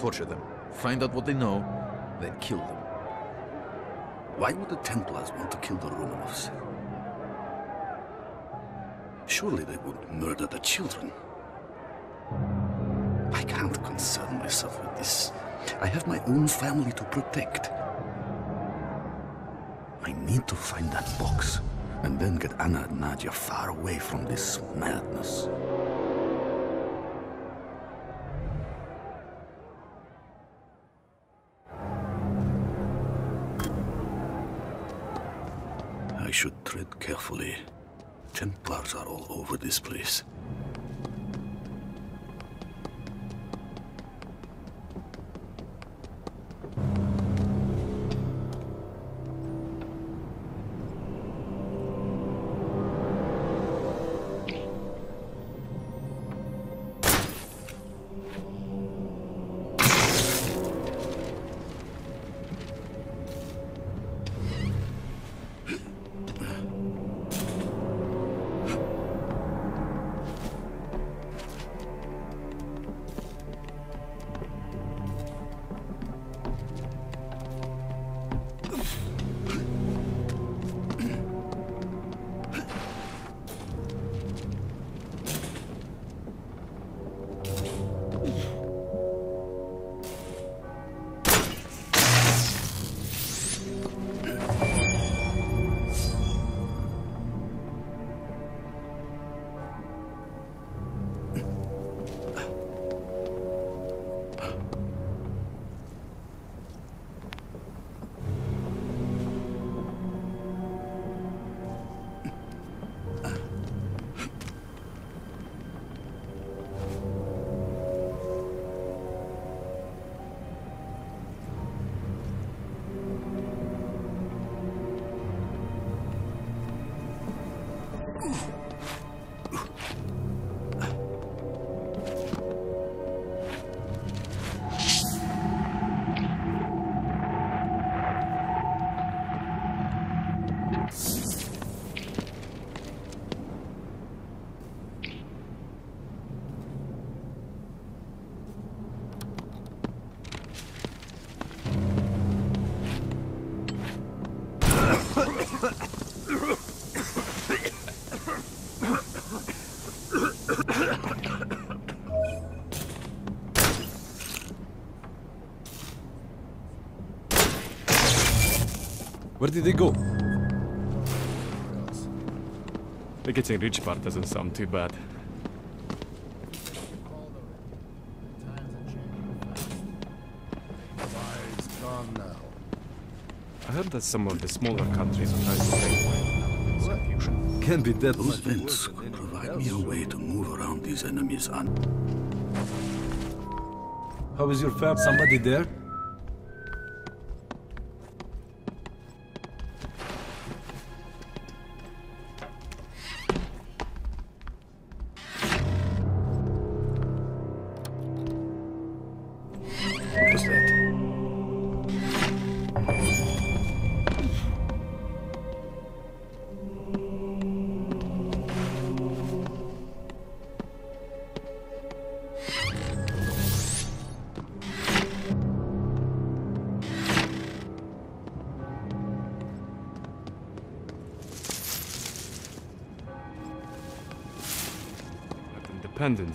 torture them, find out what they know, then kill them. Why would the Templars want to kill the Romanovs? Surely they would murder the children. I can't concern myself with this. I have my own family to protect. I need to find that box, and then get Anna and Nadia far away from this madness. I should tread carefully. Templars are all over this place. Where did they go? The getting rich part doesn't sound too bad. I heard that some of the smaller countries are trying to break my confusion. Can be that those vents could provide me a way to move around these enemies. How is your fab? Somebody there?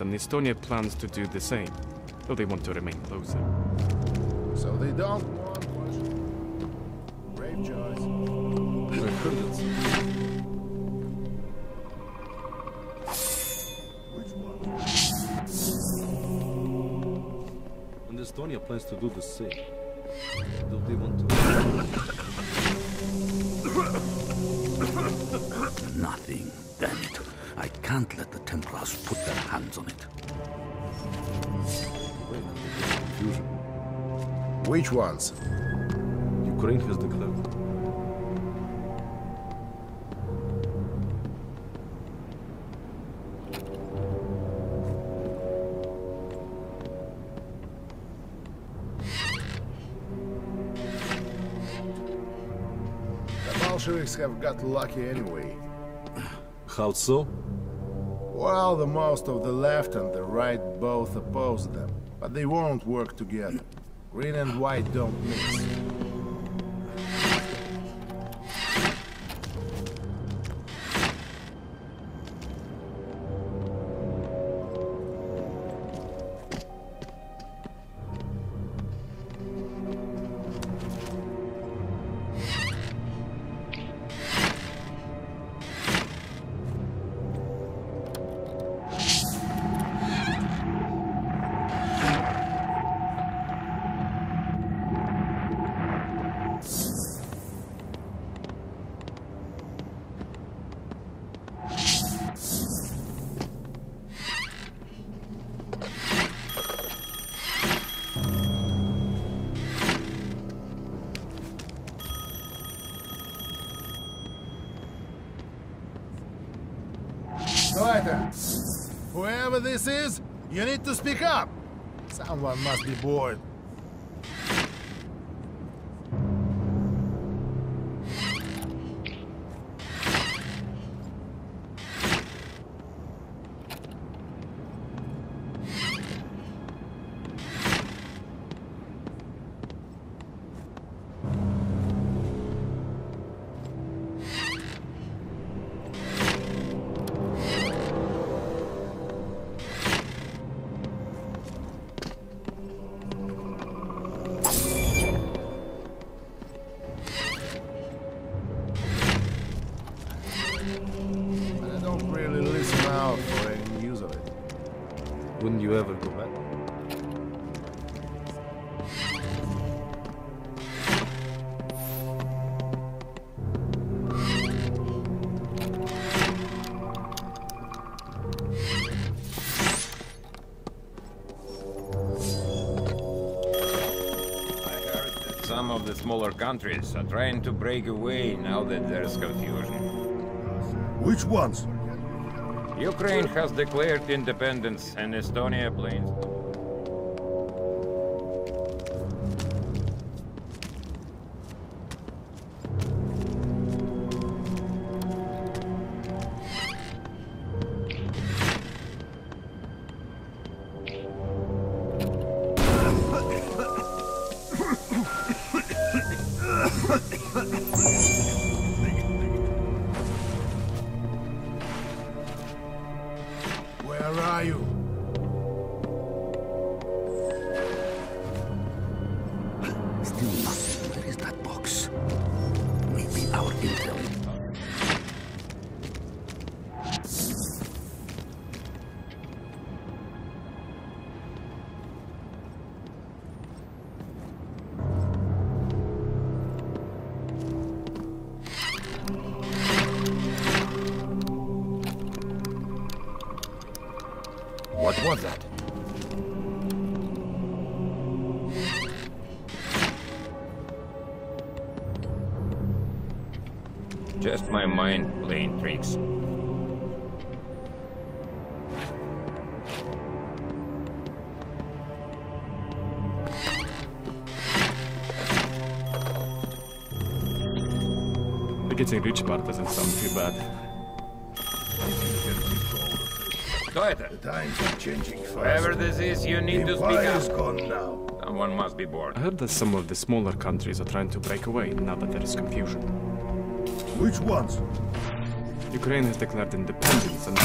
And Estonia plans to do the same, though they want to remain closer. So they don't want Russia. Brave choice. I heard it. Which one? And Estonia plans to do the same, though they want to... Nothing, damn it. I can't let the Templars put their hands on it. Which ones? Ukraine has declared. The Bolsheviks have got lucky anyway. How so? Well, the most of the left and the right both oppose them. But they won't work together. Green and white don't mix. Whoever this is, you need to speak up. Someone must be bored. The smaller countries are trying to break away now that there's confusion. Which ones? Ukraine has declared independence and Estonia plains. What's that? Just my mind playing tricks. The getting rich part doesn't sound too bad. The times are changing fast. Whoever this is, you need to speak up. Is gone now. Someone must be bored. I heard that some of the smaller countries are trying to break away now that there is confusion. Which ones? Ukraine has declared independence and...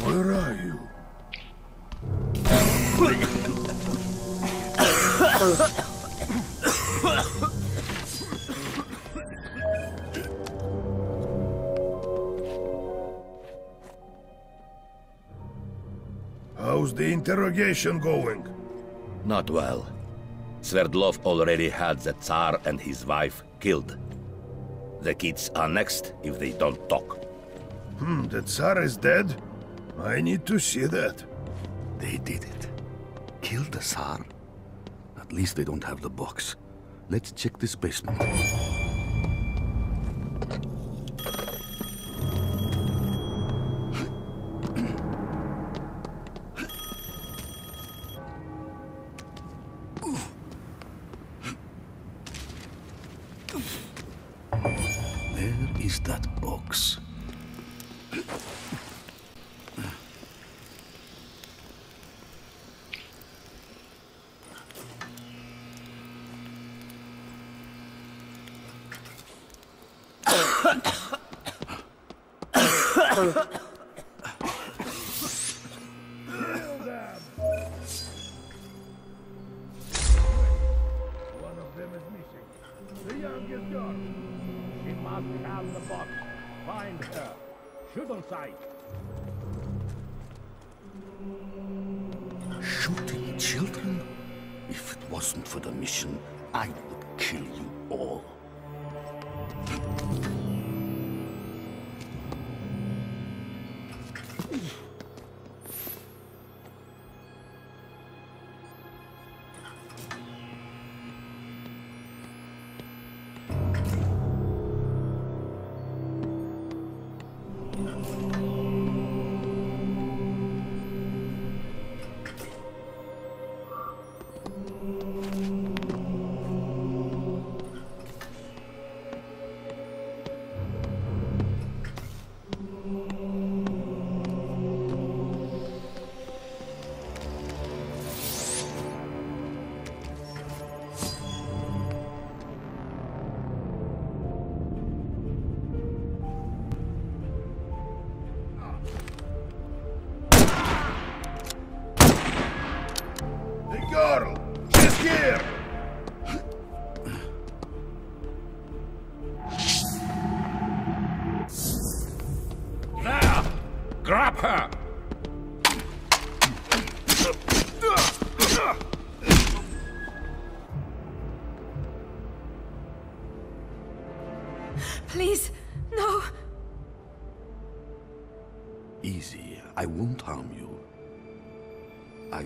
Where are you? How's the interrogation going? Not well. Sverdlov already had the Tsar and his wife killed. The kids are next if they don't talk. The Tsar is dead? I need to see that. They did it. Killed the Tsar? At least they don't have the box. Let's check this basement.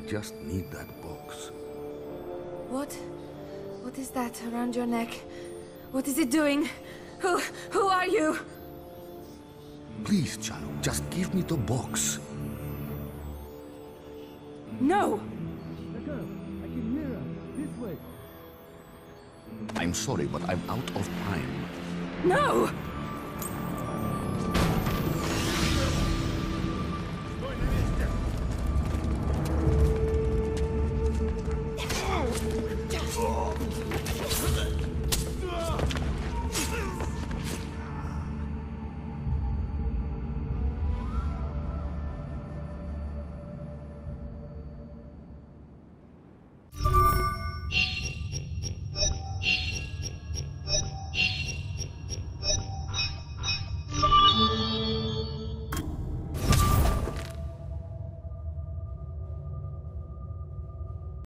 Just need that box. What is that around your neck? What is it doing? Who are you? Please, child, just give me the box. No! The girl, I can hear her. This way. I'm sorry, but I'm out of time. No!